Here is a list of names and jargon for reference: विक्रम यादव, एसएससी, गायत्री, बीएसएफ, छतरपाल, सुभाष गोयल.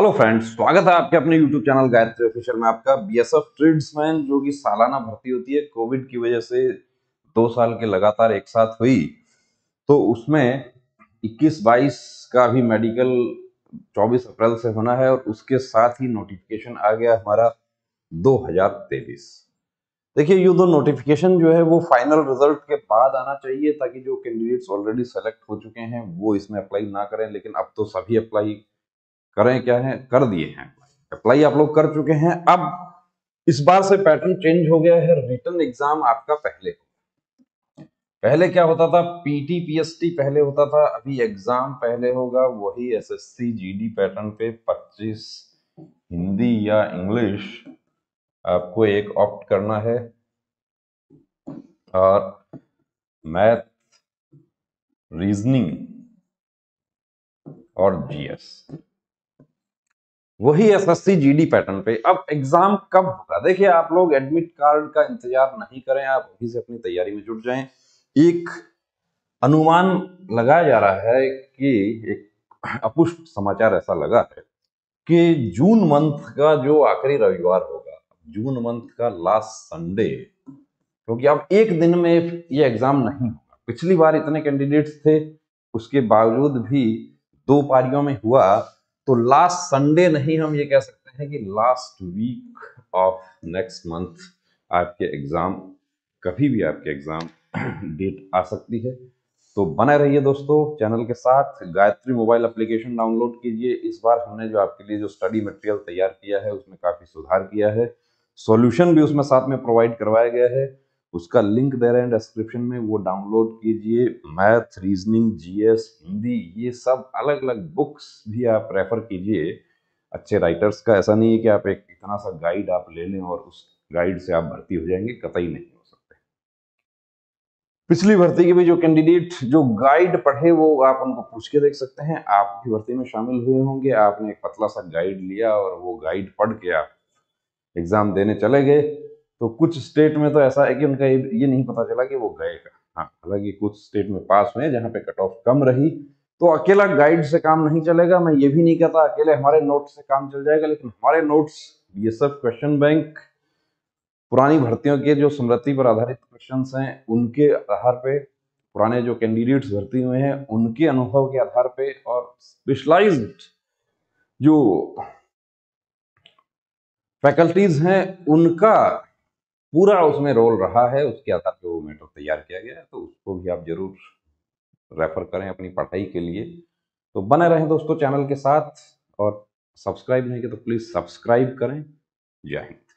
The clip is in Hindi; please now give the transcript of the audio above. हेलो फ्रेंड्स, स्वागत है आपके अपने यूट्यूब चैनल गायत्री ऑफिशियल में। आपका बीएसएफ ट्रेड्समैन जो कि सालाना भर्ती होती है, कोविड की वजह से 2 साल के लगातार एक साथ हुई, तो उसमें 21-22 का भी मेडिकल 24 अप्रैल से होना है और उसके साथ ही नोटिफिकेशन आ गया हमारा 2023। देखिए ये दो नोटिफिकेशन जो है वो फाइनल रिजल्ट के बाद आना चाहिए ताकि जो कैंडिडेट्स ऑलरेडी सेलेक्ट हो चुके हैं वो इसमें अप्लाई ना करें, लेकिन अब तो सभी अप्लाई करें क्या है कर दिए हैं, अप्लाई आप लोग कर चुके हैं। अब इस बार से पैटर्न चेंज हो गया है, रिटन एग्जाम आपका पहले क्या होता था, पीटी पीएसटी पहले होता था, अभी एग्जाम पहले होगा। वही एसएससी जीडी पैटर्न पे 25 हिंदी या इंग्लिश आपको एक ऑप्ट करना है और मैथ, रीजनिंग और जीएस। वही एसएससी जीडी पैटर्न पे अब एग्जाम कब होगा? देखिए आप लोग एडमिट कार्ड का इंतजार नहीं करें, आप अभी से अपनी तैयारी में जुट जाएं। एक अनुमान लगाया जा रहा है कि एक अपुष्ट समाचार ऐसा लगा है कि जून मंथ का जो आखिरी रविवार होगा, जून मंथ का लास्ट संडे, क्योंकि अब एक दिन में ये एग्जाम नहीं होगा। पिछली बार इतने कैंडिडेट्स थे, उसके बावजूद भी 2 पारियों में हुआ, तो लास्ट संडे नहीं, हम ये कह सकते हैं कि last week of next month आपके एग्जाम, कभी भी आपके एग्जाम डेट आ सकती है। तो बने रहिए दोस्तों चैनल के साथ, गायत्री मोबाइल एप्लीकेशन डाउनलोड कीजिए। इस बार हमने जो आपके लिए जो स्टडी मटेरियल तैयार किया है उसमें काफी सुधार किया है, सॉल्यूशन भी उसमें साथ में प्रोवाइड करवाया गया है। उसका लिंक दे रहे हैं डिस्क्रिप्शन में, वो डाउनलोड कीजिए। मैथ, रीजनिंग, जीएस, हिंदी, ये सब अलग अलग बुक्स भी आप रेफर कीजिए अच्छे राइटर्स का। ऐसा नहीं है कि आप एक इतना सा गाइड आप ले लें और उस गाइड से आप भर्ती हो जाएंगे, कतई नहीं हो सकते। पिछली भर्ती के भी जो कैंडिडेट जो गाइड पढ़े वो आप उनको पूछ के देख सकते हैं। आप भी भर्ती में शामिल हुए होंगे, आपने एक पतला सा गाइड लिया और वो गाइड पढ़ के आप एग्जाम देने चले गए, तो कुछ स्टेट में तो ऐसा है कि उनका ये नहीं पता चला कि वो गए कहाँ। हालांकि कुछ स्टेट में पास हुए जहाँ पे कट ऑफ कम रही, तो अकेला गाइड से काम नहीं चलेगा। मैं ये भी नहीं कहता अकेले हमारे नोट्स से काम चल जाएगा, लेकिन हमारे नोट्स ये सब क्वेश्चन बैंक, पुरानी भर्तियों के जो स्मृति पर आधारित क्वेश्चंस हैं उनके आधार पे, पुराने जो कैंडिडेट्स भर्ती हुए हैं उनके अनुभव के आधार पे और स्पेशलाइज्ड जो फैकल्टीज हैं उनका पूरा उसमें रोल रहा है, उसके आधार पर वो मेटर तैयार किया गया है। तो उसको भी आप जरूर रेफर करें अपनी पढ़ाई के लिए। तो बने रहें दोस्तों चैनल के साथ, और सब्सक्राइब नहीं किया तो प्लीज़ सब्सक्राइब करें। जय हिंद।